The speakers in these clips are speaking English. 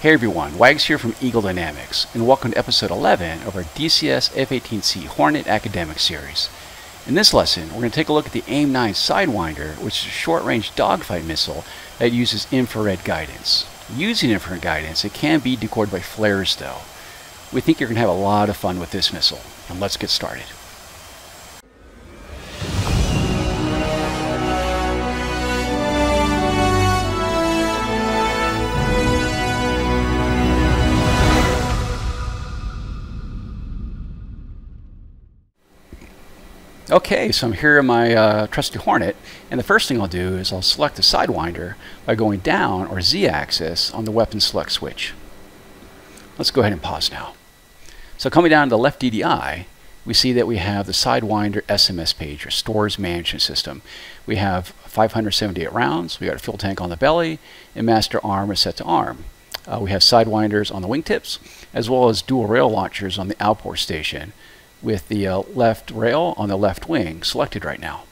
Hey everyone, Wags here from Eagle Dynamics, and welcome to episode 11 of our DCS F-18C Hornet academic series. In this lesson, we're going to take a look at the AIM-9 Sidewinder, which is a short-range dogfight missile that uses infrared guidance. Using infrared guidance, it can be decoyed by flares though. We think you're going to have a lot of fun with this missile, and let's get started. Okay, so I'm here in my trusty Hornet, and the first thing I'll do is I'll select the Sidewinder by going down or Z-axis on the weapon select switch. Let's go ahead and pause now. So coming down to the left DDI, we see that we have the Sidewinder SMS page, or Stores Management System. We have 578 rounds, we got a fuel tank on the belly, and master arm is set to arm. We have Sidewinders on the wingtips, as well as dual rail launchers on the outboard station, with the left rail on the left wing selected right now.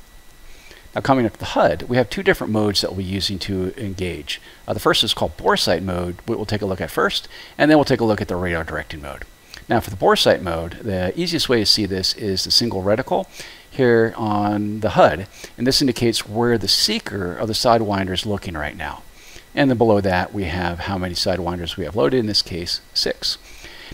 Now coming up to the HUD, we have two different modes that we'll be using to engage. The first is called boresight mode, which we'll take a look at first, and then we'll take a look at the radar directing mode. Now for the boresight mode, the easiest way to see this is the single reticle here on the HUD, and this indicates where the seeker of the Sidewinder is looking right now. And then below that, we have how many Sidewinders we have loaded, in this case, 6.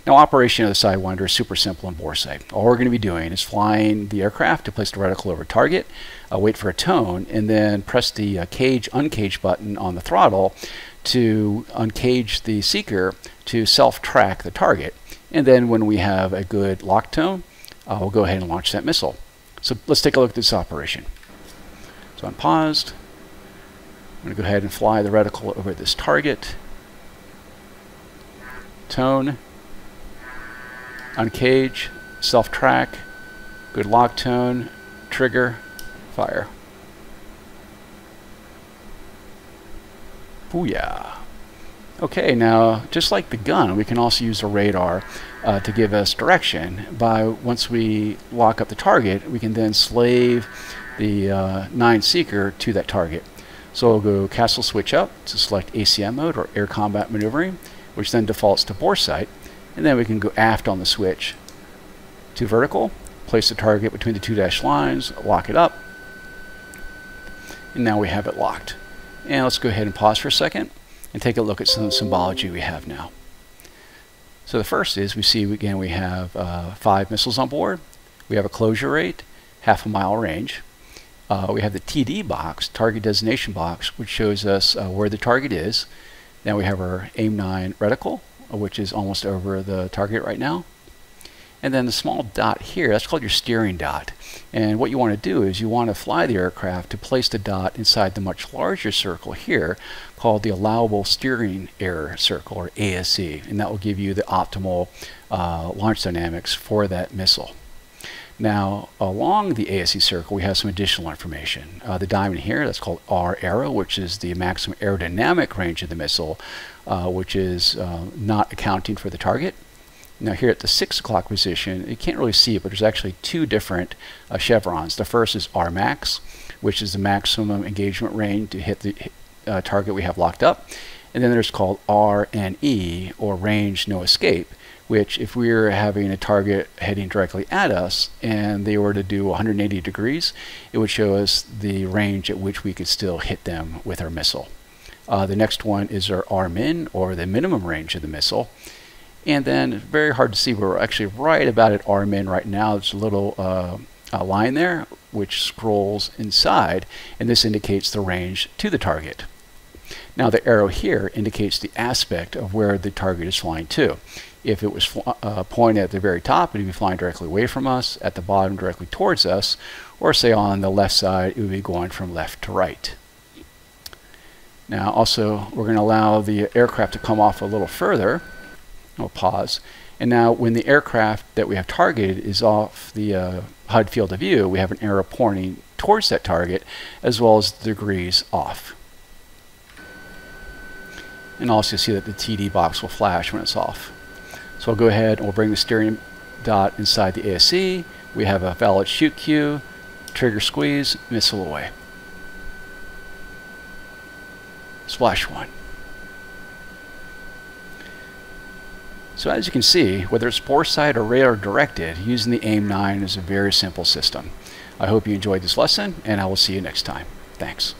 Now, operation of the Sidewinder is super simple in boresight. All we're going to be doing is flying the aircraft to place the reticle over target, wait for a tone, and then press the cage-uncage button on the throttle to uncage the seeker to self-track the target. And then when we have a good lock tone, we'll go ahead and launch that missile. So let's take a look at this operation. So I'm paused. I'm going to go ahead and fly the reticle over this target. Tone. Uncage, self-track, good lock tone, trigger, fire. Booyah. Okay, now just like the gun, we can also use a radar to give us direction. Once we lock up the target, we can then slave the 9 seeker to that target. So we'll go castle switch up to select ACM mode, or air combat maneuvering, which then defaults to boresight. And then we can go aft on the switch to vertical, place the target between the two dashed lines, lock it up, and now we have it locked. And let's go ahead and pause for a second and take a look at some symbology we have now. So the first is we see, again, we have 5 missiles on board. We have a closure rate, half a mile range. We have the TD box, target designation box, which shows us where the target is. Now we have our AIM-9 reticle, which is almost over the target right now. And then the small dot here, that's called your steering dot. And what you want to do is you want to fly the aircraft to place the dot inside the much larger circle here called the allowable steering error circle, or ASE. And that will give you the optimal launch dynamics for that missile. Now, along the ASE circle, we have some additional information. The diamond here, that's called R-Aero, which is the maximum aerodynamic range of the missile, which is not accounting for the target. Now, here at the 6 o'clock position, you can't really see it, but there's actually two different chevrons. The first is R-MAX, which is the maximum engagement range to hit the target we have locked up. And then there's called RNE, or range no escape, which if we were having a target heading directly at us and they were to do 180 degrees, it would show us the range at which we could still hit them with our missile. The next one is our R-min, or the minimum range of the missile. And then very hard to see, but we're actually right about at R-min right now. There's a little line there which scrolls inside, and this indicates the range to the target. Now the arrow here indicates the aspect of where the target is flying to. If it was pointed at the very top, it would be flying directly away from us, at the bottom directly towards us, or say on the left side, it would be going from left to right. Now also, we're going to allow the aircraft to come off a little further. We'll pause. And now when the aircraft that we have targeted is off the HUD field of view, we have an arrow pointing towards that target, as well as the degrees off. And also see that the TD box will flash when it's off. So I'll go ahead and we'll bring the steering dot inside the ASE. We have a valid shoot cue, trigger squeeze, missile away. Splash 1. So as you can see, whether it's foresight or radar directed, using the AIM-9 is a very simple system. I hope you enjoyed this lesson, and I will see you next time. Thanks.